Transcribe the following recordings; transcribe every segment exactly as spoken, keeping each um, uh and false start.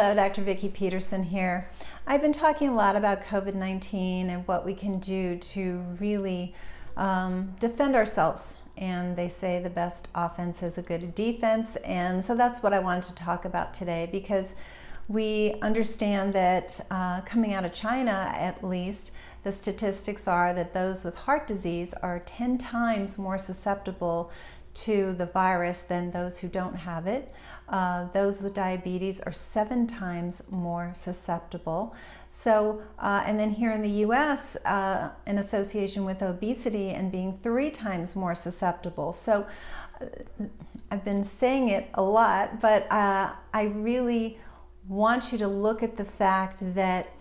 Hello, Doctor Vikki Petersen here. I've been talking a lot about COVID nineteen and what we can do to really um, defend ourselves. And they say the best offense is a good defense. And so that's what I wanted to talk about today, because we understand that uh, coming out of China, at least, the statistics are that those with heart disease are ten times more susceptible to the virus than those who don't have it. Uh, those with diabetes are seven times more susceptible. So, uh, and then here in the U S, uh, in association with obesity and being three times more susceptible. So uh, I've been saying it a lot, but uh, I really want you to look at the fact that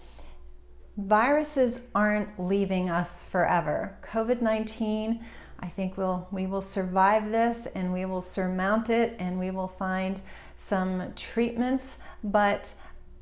viruses aren't leaving us forever. COVID nineteen, I think we'll, we will survive this, and we will surmount it, and we will find some treatments, but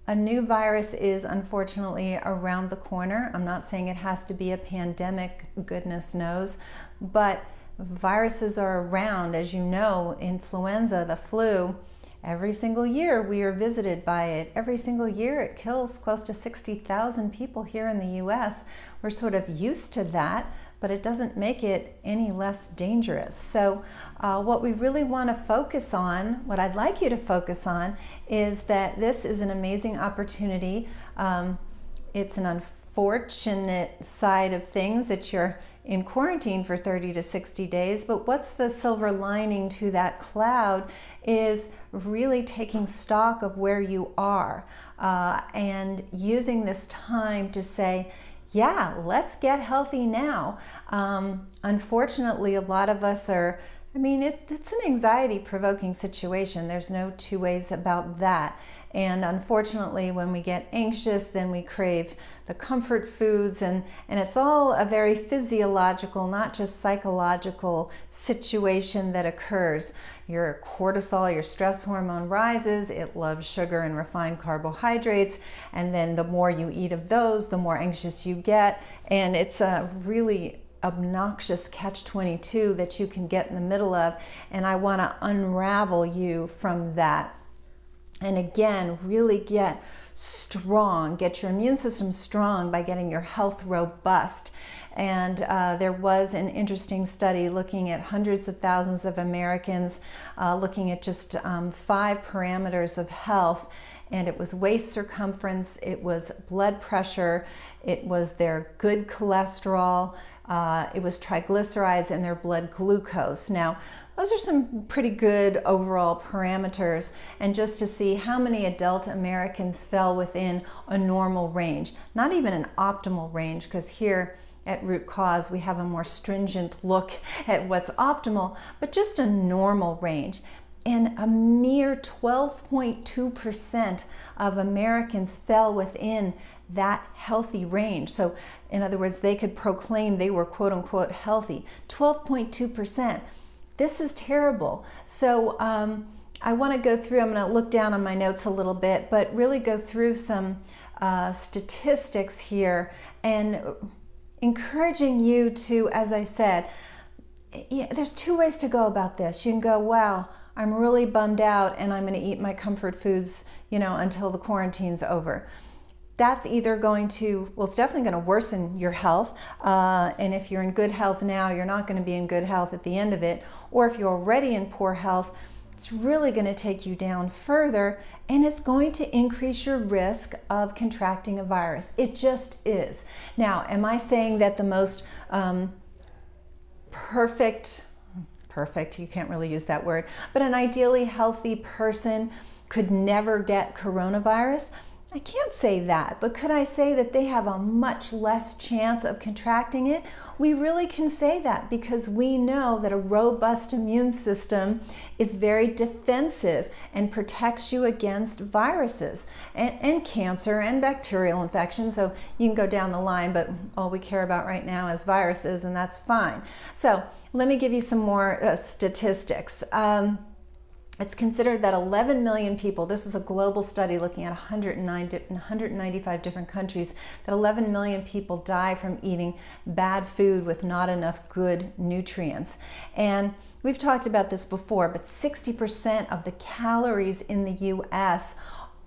a new virus is unfortunately around the corner. I'm not saying it has to be a pandemic, goodness knows, but viruses are around. As you know, influenza, the flu, every single year we are visited by it. Every single year it kills close to sixty thousand people here in the U S. We're sort of used to that, but it doesn't make it any less dangerous. So uh, what we really want to focus on, what I'd like you to focus on, is that this is an amazing opportunity. Um, it's an unfortunate side of things that you're in quarantine for thirty to sixty days, but what's the silver lining to that cloud is really taking stock of where you are uh, and using this time to say, yeah, let's get healthy now. Um, unfortunately, a lot of us are, I mean, it, it's an anxiety-provoking situation. There's no two ways about that. And unfortunately, when we get anxious, then we crave the comfort foods, and, and it's all a very physiological, not just psychological situation that occurs. Your cortisol, your stress hormone rises, it loves sugar and refined carbohydrates, and then the more you eat of those, the more anxious you get, and it's a really obnoxious catch twenty-two that you can get in the middle of, and I want to unravel you from that. And again, really get strong, get your immune system strong by getting your health robust. And uh, there was an interesting study looking at hundreds of thousands of Americans, uh, looking at just um, five parameters of health. And it was waist circumference, it was blood pressure, it was their good cholesterol, uh, it was triglycerides, and their blood glucose. Now, those are some pretty good overall parameters, and just to see how many adult Americans fell within a normal range, not even an optimal range, because here at Root Cause we have a more stringent look at what's optimal, but just a normal range. And a mere twelve point two percent of Americans fell within that healthy range. So in other words, they could proclaim they were quote unquote healthy. twelve point two percent. This is terrible. So um, I want to go through, I'm going to look down on my notes a little bit, but really go through some uh, statistics here and encouraging you to, as I said, yeah, there's two ways to go about this. You can go, wow, I'm really bummed out and I'm going to eat my comfort foods, you know, until the quarantine's over. That's either going to, well, it's definitely going to worsen your health, uh, and if you're in good health now, you're not going to be in good health at the end of it, or if you're already in poor health, it's really going to take you down further, and it's going to increase your risk of contracting a virus. It just is. Now, am I saying that the most um, perfect, perfect, you can't really use that word, but an ideally healthy person could never get coronavirus? I can't say that, but could I say that they have a much less chance of contracting it? We really can say that because we know that a robust immune system is very defensive and protects you against viruses and, and cancer and bacterial infection. So you can go down the line, but all we care about right now is viruses, and that's fine. So let me give you some more uh, statistics. Um, It's considered that eleven million people, this was a global study looking at one hundred ninety-five different countries, that eleven million people die from eating bad food with not enough good nutrients. And we've talked about this before, but sixty percent of the calories in the U S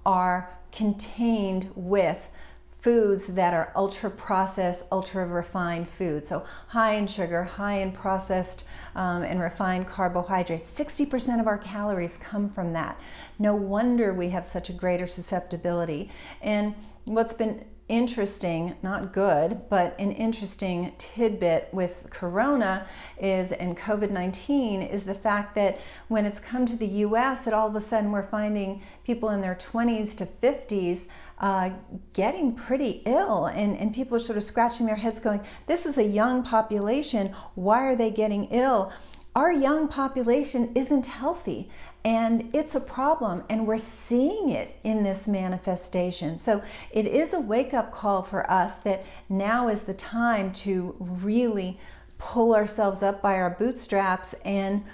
are contained with foods that are ultra-processed, ultra-refined foods. So high in sugar, high in processed um, and refined carbohydrates. sixty percent of our calories come from that. No wonder we have such a greater susceptibility. And what's been interesting, not good, but an interesting tidbit with corona is, and COVID nineteen, is the fact that when it's come to the U S, that all of a sudden we're finding people in their twenties to fifties uh, getting pretty ill, and, and people are sort of scratching their heads going, this is a young population, why are they getting ill? Our young population isn't healthy, and it's a problem, and we're seeing it in this manifestation. So it is a wake-up call for us that now is the time to really pull ourselves up by our bootstraps and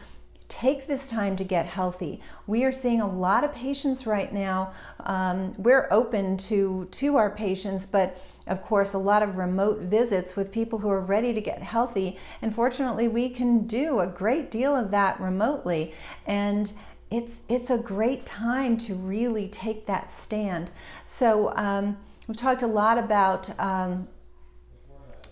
take this time to get healthy. We are seeing a lot of patients right now. Um, we're open to, to our patients, but of course a lot of remote visits with people who are ready to get healthy. And fortunately, we can do a great deal of that remotely. And it's, it's a great time to really take that stand. So um, we've talked a lot about um,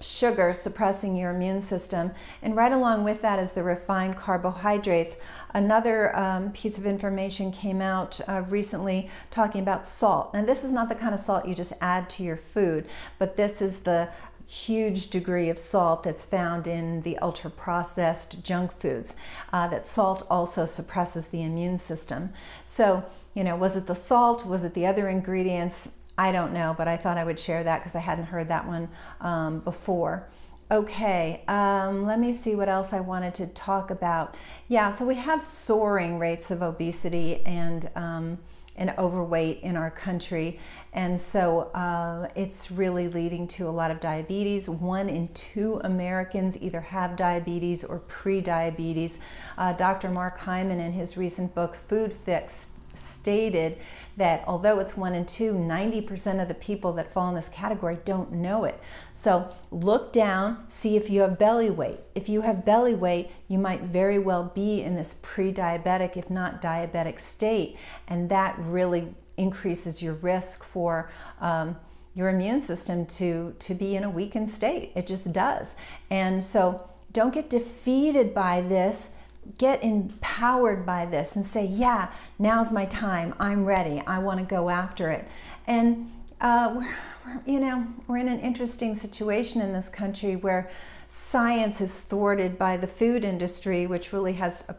sugar suppressing your immune system, and right along with that is the refined carbohydrates. Another um, piece of information came out uh, recently talking about salt. Now, this is not the kind of salt you just add to your food, but this is the huge degree of salt that's found in the ultra-processed junk foods. Uh, that salt also suppresses the immune system. So, you know, was it the salt? Was it the other ingredients? I don't know, but I thought I would share that because I hadn't heard that one um, before. Okay, um, let me see what else I wanted to talk about. Yeah, so we have soaring rates of obesity and, um, and overweight in our country. And so uh, it's really leading to a lot of diabetes. One in two Americans either have diabetes or pre-diabetes. Uh, Doctor Mark Hyman, in his recent book, Food Fix, stated that although it's one in two, ninety percent of the people that fall in this category don't know it. So look down, see if you have belly weight. If you have belly weight, you might very well be in this pre-diabetic, if not diabetic state, and that really increases your risk for um, your immune system to, to be in a weakened state. It just does. And so don't get defeated by this. Get empowered by this and say, yeah, now's my time. I'm ready. I want to go after it. And uh, we're, we're, you know, we're in an interesting situation in this country where science is thwarted by the food industry, which really has a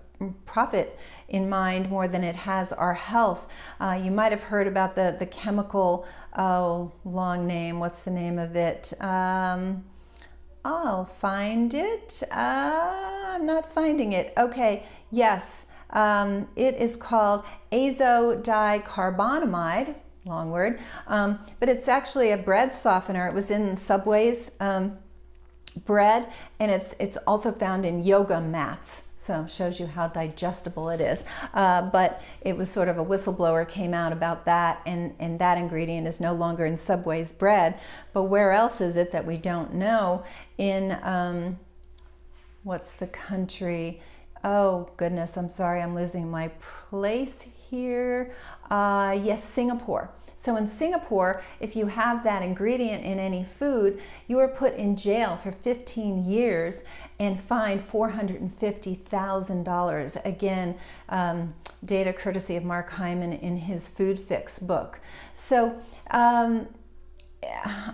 profit in mind more than it has our health. Uh, you might have heard about the, the chemical, oh, long name, what's the name of it? Um, I'll find it. Uh, I'm not finding it. Okay, yes, um, it is called azodicarbonamide, long word, um, but it's actually a bread softener. It was in Subway's um, bread, and it's, it's also found in yoga mats. So shows you how digestible it is. Uh, but it was sort of a whistleblower came out about that, and, and that ingredient is no longer in Subway's bread. But where else is it that we don't know? In, um, what's the country? Oh goodness, I'm sorry, I'm losing my place here. Uh, yes, Singapore. So in Singapore, if you have that ingredient in any food, you are put in jail for fifteen years and fined four hundred fifty thousand dollars. Again, um, data courtesy of Mark Hyman in his Food Fix book. So um,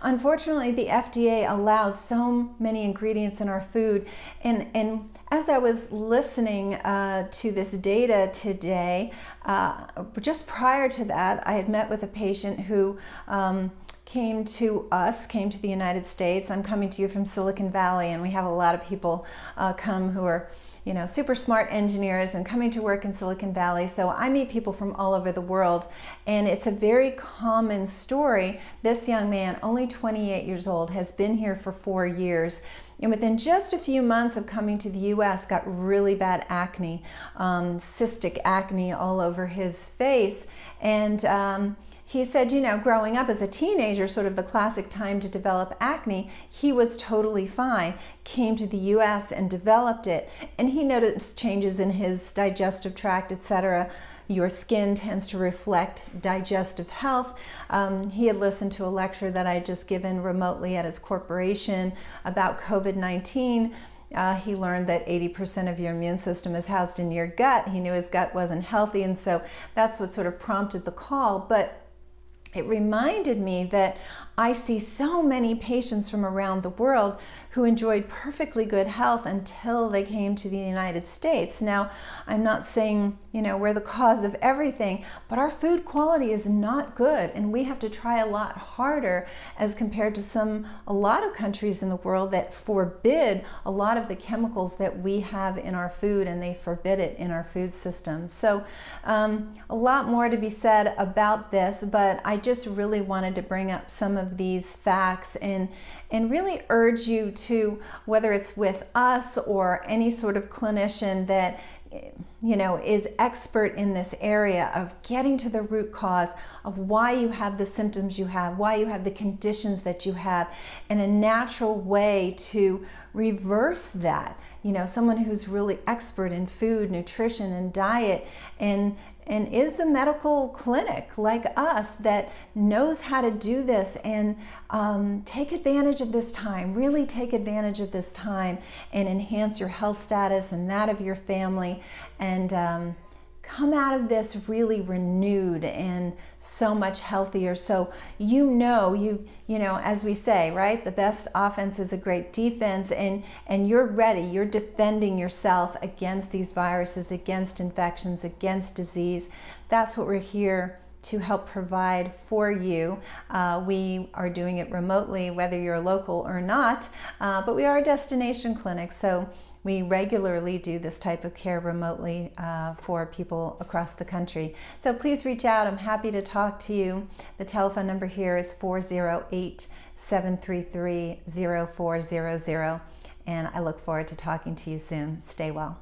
unfortunately, the F D A allows so many ingredients in our food. And, and as I was listening uh, to this data today, uh, just prior to that, I had met with a patient who um, came to us, came to the United States. I'm coming to you from Silicon Valley, and we have a lot of people uh, come who are, you know, super smart engineers and coming to work in Silicon Valley. So I meet people from all over the world, and it's a very common story. This young man, only twenty-eight years old, has been here for four years. And within just a few months of coming to the U S, got really bad acne, um, cystic acne all over his face. And um, he said, you know, growing up as a teenager, sort of the classic time to develop acne, he was totally fine, came to the U S and developed it. And he noticed changes in his digestive tract, et cetera. Your skin tends to reflect digestive health. Um, he had listened to a lecture that I had just given remotely at his corporation about COVID nineteen. Uh, he learned that eighty percent of your immune system is housed in your gut. He knew his gut wasn't healthy, and so that's what sort of prompted the call. But it reminded me that I see so many patients from around the world who enjoyed perfectly good health until they came to the United States. Now, I'm not saying, you know, we're the cause of everything, but our food quality is not good, and we have to try a lot harder as compared to some, a lot of countries in the world that forbid a lot of the chemicals that we have in our food, and they forbid it in our food system. So um, a lot more to be said about this, but I just really wanted to bring up some of these facts and and really urge you to, whether it's with us or any sort of clinician that you know is expert in this area, of getting to the root cause of why you have the symptoms you have, why you have the conditions that you have, and a natural way to reverse that. You know, someone who's really expert in food, nutrition, and diet, and and is a medical clinic like us that knows how to do this, and um, take advantage of this time, really take advantage of this time and enhance your health status and that of your family, and um, come out of this really renewed and so much healthier. So you know, you you know, as we say, right, the best offense is a great defense, and and you're ready, you're defending yourself against these viruses, against infections, against disease. That's what we're here to help provide for you. Uh, we are doing it remotely, whether you're local or not, uh, but we are a destination clinic, so we regularly do this type of care remotely uh, for people across the country. So please reach out. I'm happy to talk to you. The telephone number here is four oh eight, seven three three, oh four hundred, and I look forward to talking to you soon. Stay well.